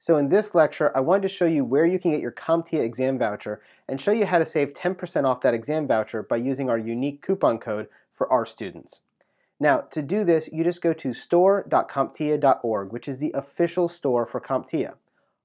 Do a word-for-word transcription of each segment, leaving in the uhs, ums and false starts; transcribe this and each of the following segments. So in this lecture, I wanted to show you where you can get your CompTIA exam voucher and show you how to save ten percent off that exam voucher by using our unique coupon code for our students. Now, to do this, you just go to store dot comptia dot org, which is the official store for CompTIA.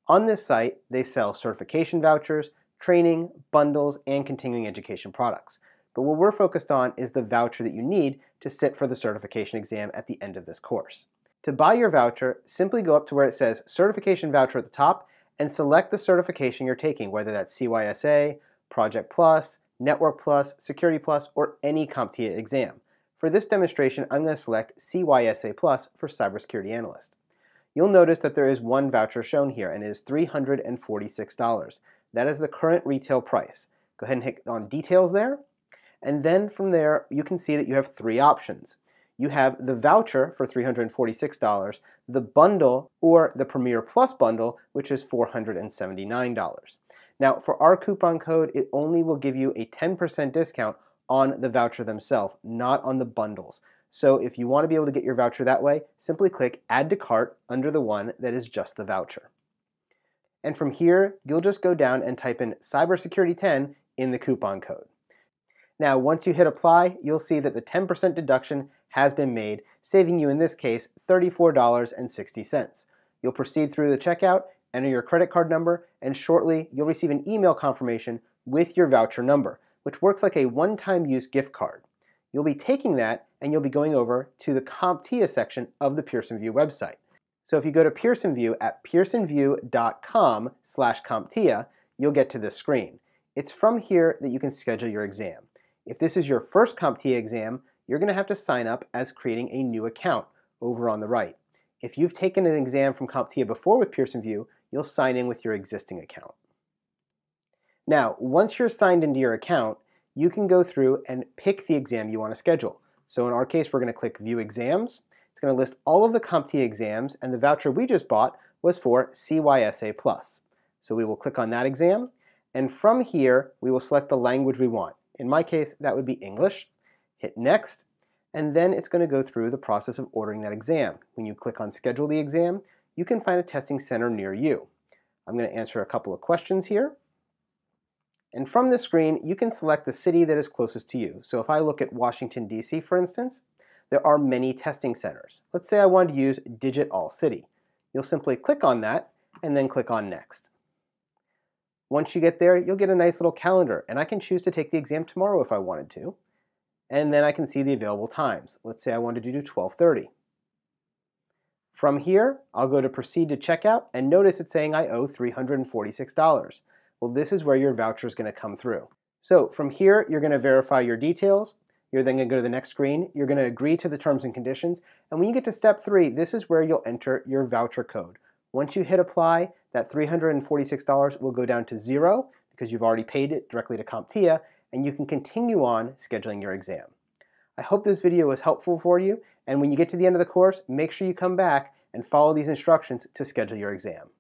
On this site, they sell certification vouchers, training, bundles, and continuing education products. But what we're focused on is the voucher that you need to sit for the certification exam at the end of this course. To buy your voucher, simply go up to where it says Certification Voucher at the top and select the certification you're taking, whether that's C Y S A, Project plus, Network plus, Security plus, or any CompTIA exam. For this demonstration, I'm going to select C Y S A plus for Cybersecurity Analyst. You'll notice that there is one voucher shown here, and it is three hundred forty-six dollars. That is the current retail price. Go ahead and hit on Details there, and then from there, you can see that you have three options. You have the voucher for three hundred forty-six dollars, the bundle, or the Premier Plus bundle, which is four hundred seventy-nine dollars. Now, for our coupon code, it only will give you a ten percent discount on the voucher themselves, not on the bundles. So if you want to be able to get your voucher that way, simply click Add to Cart under the one that is just the voucher. And from here, you'll just go down and type in Cybersecurity ten in the coupon code. Now, once you hit Apply, you'll see that the ten percent deduction has been made, saving you in this case thirty-four dollars and sixty cents. You'll proceed through the checkout, enter your credit card number, and shortly you'll receive an email confirmation with your voucher number, which works like a one-time use gift card. You'll be taking that and you'll be going over to the CompTIA section of the Pearson VUE website. So if you go to Pearson VUE at pearson vue dot com slash CompTIA, you'll get to this screen. It's from here that you can schedule your exam. If this is your first CompTIA exam, you're going to have to sign up as creating a new account over on the right. If you've taken an exam from CompTIA before with Pearson VUE, you'll sign in with your existing account. Now, once you're signed into your account, you can go through and pick the exam you want to schedule. So in our case, we're going to click View Exams. It's going to list all of the CompTIA exams, and the voucher we just bought was for C Y S A plus. So we will click on that exam, and from here, we will select the language we want. In my case, that would be English. Hit Next, and then it's going to go through the process of ordering that exam. When you click on Schedule the Exam, you can find a testing center near you. I'm going to answer a couple of questions here. And from this screen, you can select the city that is closest to you. So if I look at Washington, D C, for instance, there are many testing centers. Let's say I wanted to use DigitAllCity. You'll simply click on that, and then click on Next. Once you get there, you'll get a nice little calendar, and I can choose to take the exam tomorrow if I wanted to. And then I can see the available times. Let's say I wanted to do twelve thirty. From here, I'll go to Proceed to Checkout, and notice it's saying I owe three hundred forty-six dollars. Well, this is where your voucher is going to come through. So from here, you're going to verify your details. You're then going to go to the next screen. You're going to agree to the terms and conditions. And when you get to step three, this is where you'll enter your voucher code. Once you hit Apply, that three hundred forty-six dollars will go down to zero because you've already paid it directly to CompTIA, and you can continue on scheduling your exam. I hope this video was helpful for you, and when you get to the end of the course, make sure you come back and follow these instructions to schedule your exam.